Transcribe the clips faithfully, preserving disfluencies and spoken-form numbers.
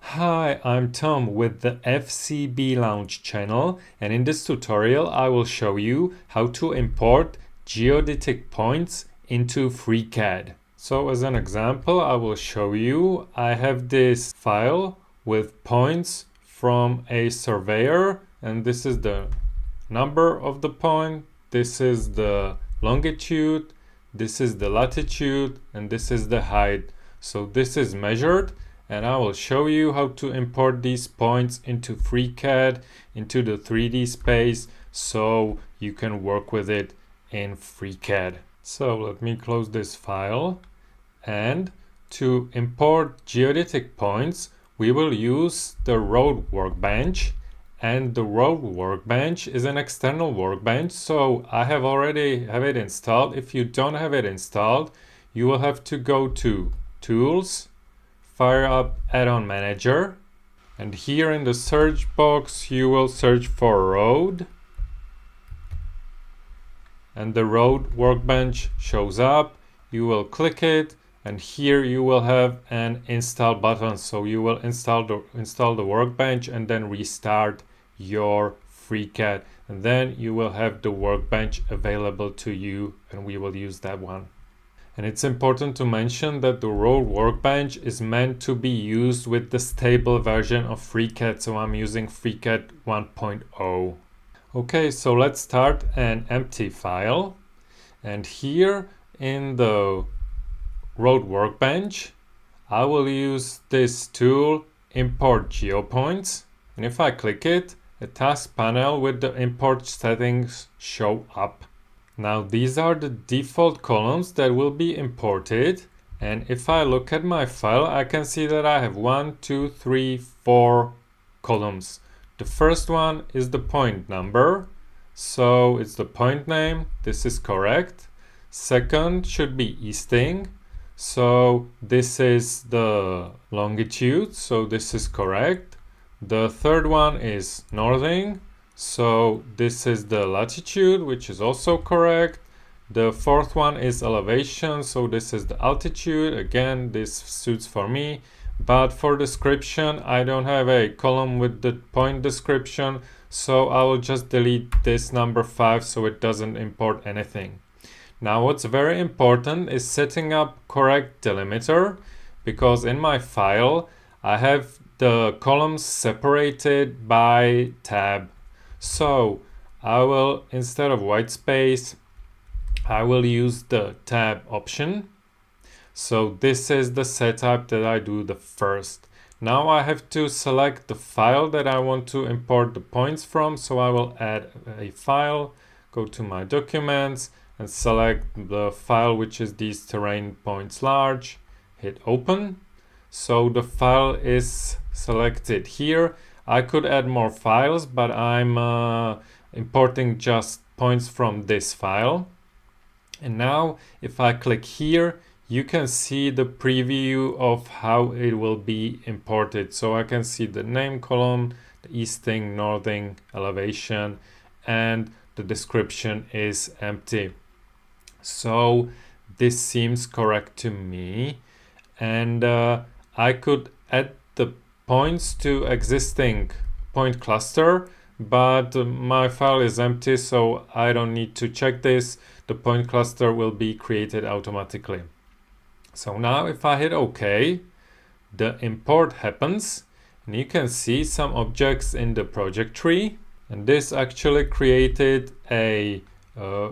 Hi, I'm Tom with the F C B Lounge channel, and in this tutorial I will show you how to import geodetic points into FreeCAD. So as an example, I will show you I have this file with points from a surveyor, and this is the number of the point, this is the longitude, this is the latitude, and this is the height. So this is measured, and I will show you how to import these points into FreeCAD, into the three D space, so you can work with it in FreeCAD. So let me close this file, and to import geodetic points we will use the Road Workbench, and the Road Workbench is an external workbench, so I have already have it installed. If you don't have it installed, you will have to go to Tools, fire up Addon Manager, and here in the search box you will search for Road, and the Road Workbench shows up. You will click it, and here you will have an install button, so you will install the install the workbench and then restart your FreeCAD, and then you will have the workbench available to you, and we will use that one. And it's important to mention that the Road Workbench is meant to be used with the stable version of FreeCAD, so I'm using FreeCAD one point oh. Okay, so let's start an empty file, and here in the Road Workbench I will use this tool Import GeoPoints, and if I click it, a task panel with the import settings show up. Now these are the default columns that will be imported, and if I look at my file I can see that I have one, two, three, four columns. The first one is the point number, so it's the point name, this is correct. Second should be easting, so this is the longitude, so this is correct. The third one is northing, so this is the latitude, which is also correct. The fourth one is elevation, so this is the altitude. Again, this suits for me, but for description I don't have a column with the point description, so I will just delete this number five, so it doesn't import anything. Now what's very important is setting up correct delimiter, because in my file I have the columns separated by tab. So I will, instead of white space, I will use the tab option. So this is the setup that I do the first. Now I have to select the file that I want to import the points from. So I will add a file, go to my documents, and select the file which is these terrain points large, hit open. So the file is selected here. I could add more files, but I'm uh, importing just points from this file. And now if I click here, you can see the preview of how it will be imported. So I can see the name column, the easting, northing, elevation, and the description is empty. So this seems correct to me. And uh, I could add the points to existing point cluster, but my file is empty, so I don't need to check this. The point cluster will be created automatically. So now if I hit OK, the import happens, and you can see some objects in the project tree, and this actually created a uh,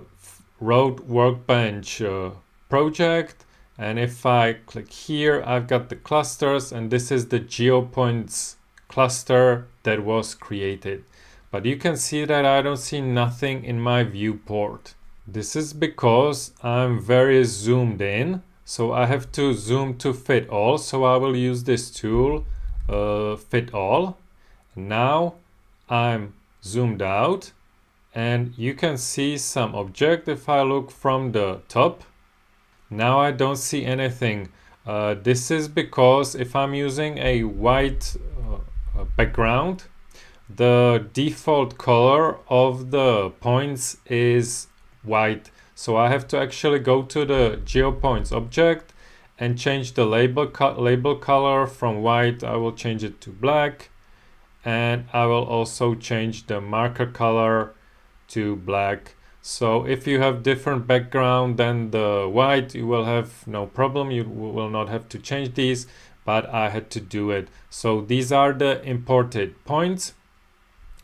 Road Workbench uh, project. And if I click here, I've got the clusters, and this is the GeoPoints cluster that was created. But you can see that I don't see nothing in my viewport. This is because I'm very zoomed in, so I have to zoom to fit all. So I will use this tool, uh, fit all. Now I'm zoomed out, and you can see some object if I look from the top. Now I don't see anything. Uh, this is because if I'm using a white uh, background, the default color of the points is white. So I have to actually go to the GeoPoints object and change the label, co label color from white. I will change it to black, and I will also change the marker color to black. So if you have different background than the white, you will have no problem. You will not have to change these, but I had to do it. So these are the imported points.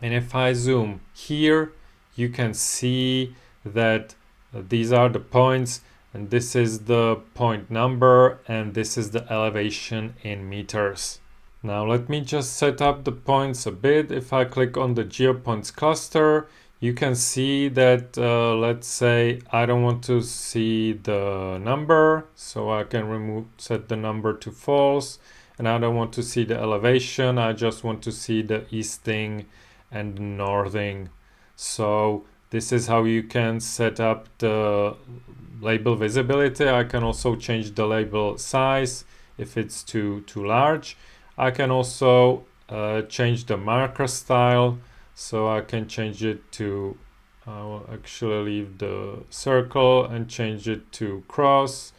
And if I zoom here, you can see that these are the points, and this is the point number, and this is the elevation in meters. Now let me just set up the points a bit. If I click on the GeoPoints cluster, you can see that, uh, let's say I don't want to see the number, so I can remove, set the number to false, and I don't want to see the elevation. I just want to see the easting and northing. So this is how you can set up the label visibility. I can also change the label size if it's too, too large. I can also uh, change the marker style. So I can change it to, I will actually leave the circle and change it to cross.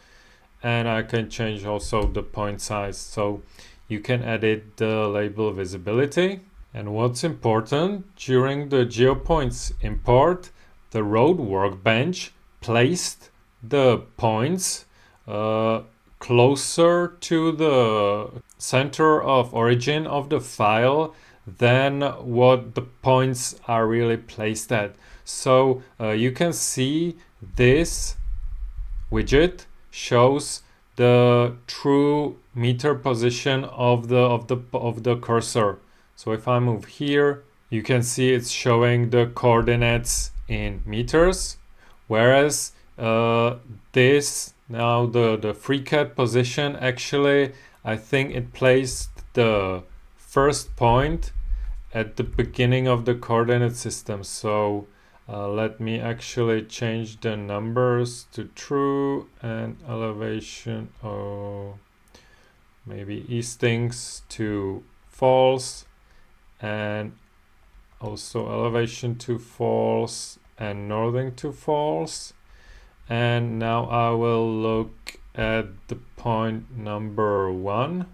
And I can change also the point size. So you can edit the label visibility. And what's important, during the GeoPoints import, the Road Workbench placed the points uh, closer to the center of origin of the file than what the points are really placed at. So uh, you can see this widget shows the true meter position of the of the of the cursor. So if I move here, you can see it's showing the coordinates in meters, whereas uh, this now the, the FreeCAD position, actually, I think it placed the first point at the beginning of the coordinate system. So uh, let me actually change the numbers to true and elevation, or maybe eastings to false, and also elevation to false and northing to false. And now I will look at the point number one,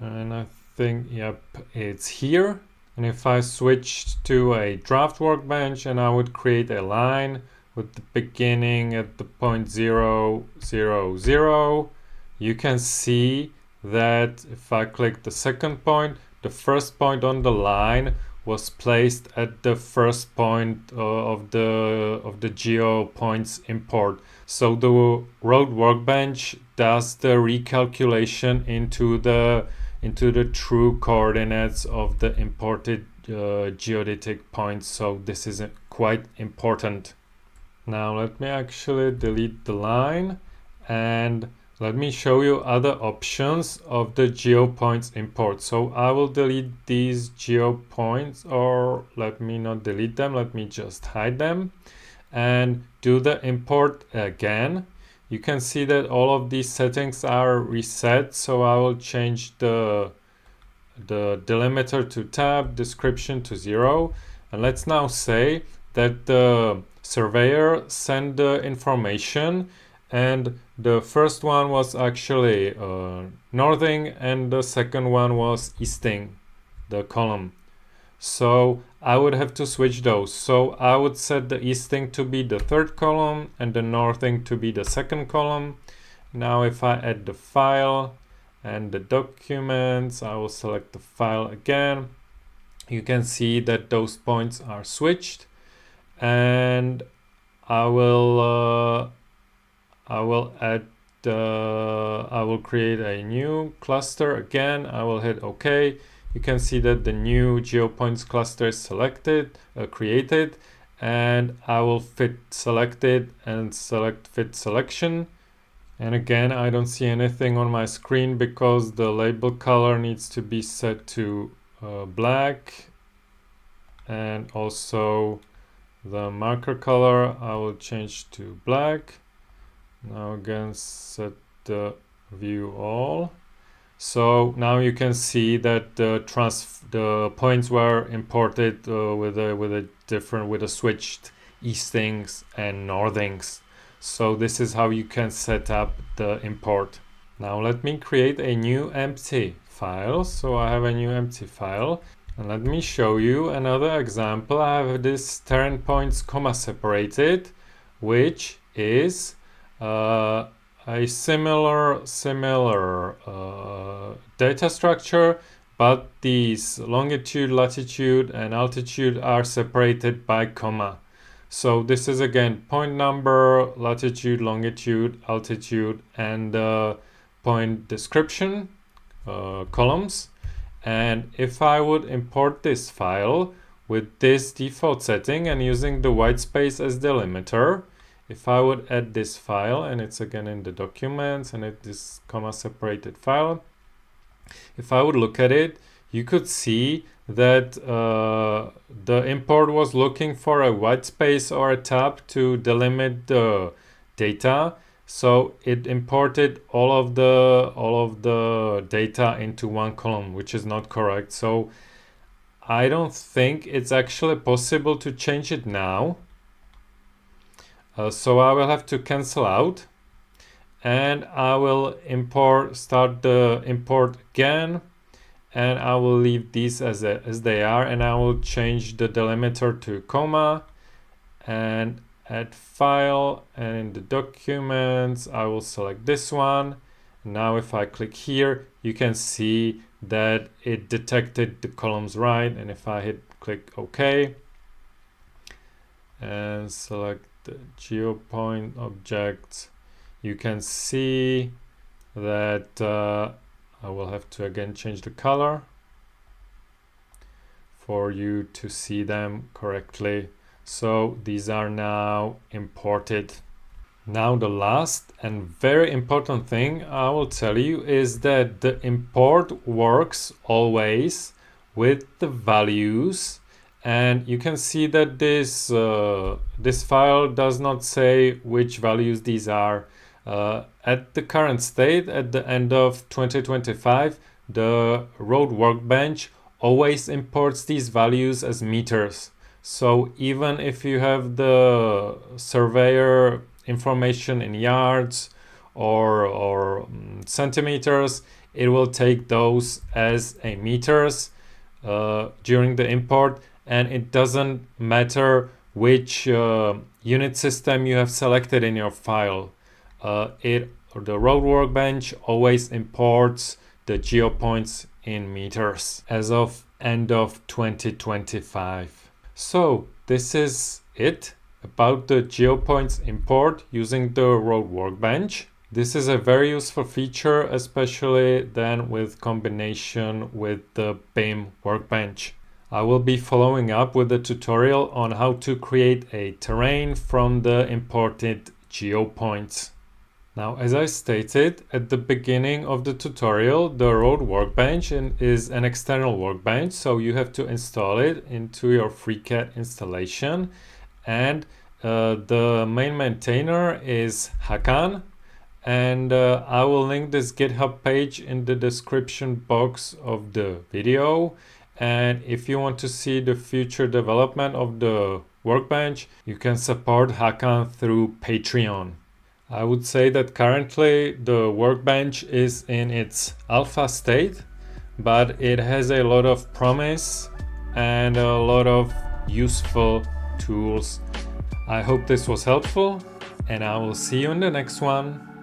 and I think, yep, it's here. And if I switch to a draft workbench and I would create a line with the beginning at the point zero zero zero, you can see that if I click the second point, the first point on the line was placed at the first point uh, of the of the GeoPoints import. So the Road Workbench does the recalculation into the into the true coordinates of the imported uh, geodetic points. So this is quite important. Now let me actually delete the line, and let me show you other options of the GeoPoints import. So I will delete these GeoPoints, or let me not delete them, let me just hide them and do the import again. You can see that all of these settings are reset. So I will change the, the delimiter to tab, description to zero. And let's now say that the surveyor sent the information, and the first one was actually uh, northing, and the second one was easting, the column. So I would have to switch those. So I would set the easting to be the third column and the northing to be the second column. Now if I add the file and the documents, I will select the file again. You can see that those points are switched, and I will uh, I will add, uh, I will create a new cluster again. I will hit OK. You can see that the new GeoPoints cluster is selected, uh, created, and I will fit selected and select fit selection. And again, I don't see anything on my screen because the label color needs to be set to uh, black, and also the marker color I will change to black. Now again, set the view all. So now you can see that the trans the points were imported uh, with a with a different with a switched eastings and northings. So this is how you can set up the import. Now let me create a new empty file. So I have a new empty file. And let me show you another example. I have this turn points comma separated, which is uh, a similar similar uh, data structure, but these longitude, latitude, and altitude are separated by comma. So this is again point number, latitude, longitude, altitude, and uh, point description uh, columns. And if I would import this file with this default setting and using the white space as delimiter, if I would add this file, and it's again in the documents and it is comma separated file, if I would look at it, you could see that uh, the import was looking for a white space or a tab to delimit the data. So it imported all of the all of the data into one column, which is not correct. So I don't think it's actually possible to change it now. Uh, so I will have to cancel out, and I will import start the import again, and I will leave these as a, as they are, and I will change the delimiter to comma and add file, and in the documents I will select this one. Now if I click here, you can see that it detected the columns right, and if I hit click OK and select the GeoPoint object, you can see that uh, I will have to again change the color for you to see them correctly. So these are now imported. Now the last and very important thing I will tell you is that the import works always with the values, and you can see that this uh, this file does not say which values these are. Uh, at the current state, at the end of twenty twenty-five, the Road Workbench always imports these values as meters. So even if you have the surveyor information in yards or, or um, centimeters, it will take those as a meters uh, during the import, and it doesn't matter which uh, unit system you have selected in your file. Uh, it the Road Workbench always imports the GeoPoints in meters as of end of twenty twenty-five. So this is it about the GeoPoints import using the Road Workbench. This is a very useful feature, especially then with combination with the B I M Workbench. I will be following up with a tutorial on how to create a terrain from the imported GeoPoints. Now, as I stated at the beginning of the tutorial, the Road Workbench is an external workbench, so you have to install it into your FreeCAD installation. And uh, the main maintainer is Hakan. And uh, I will link this GitHub page in the description box of the video. And if you want to see the future development of the workbench, you can support Hakan through Patreon. I would say that currently the workbench is in its alpha state, but it has a lot of promise and a lot of useful tools. I hope this was helpful, and I will see you in the next one.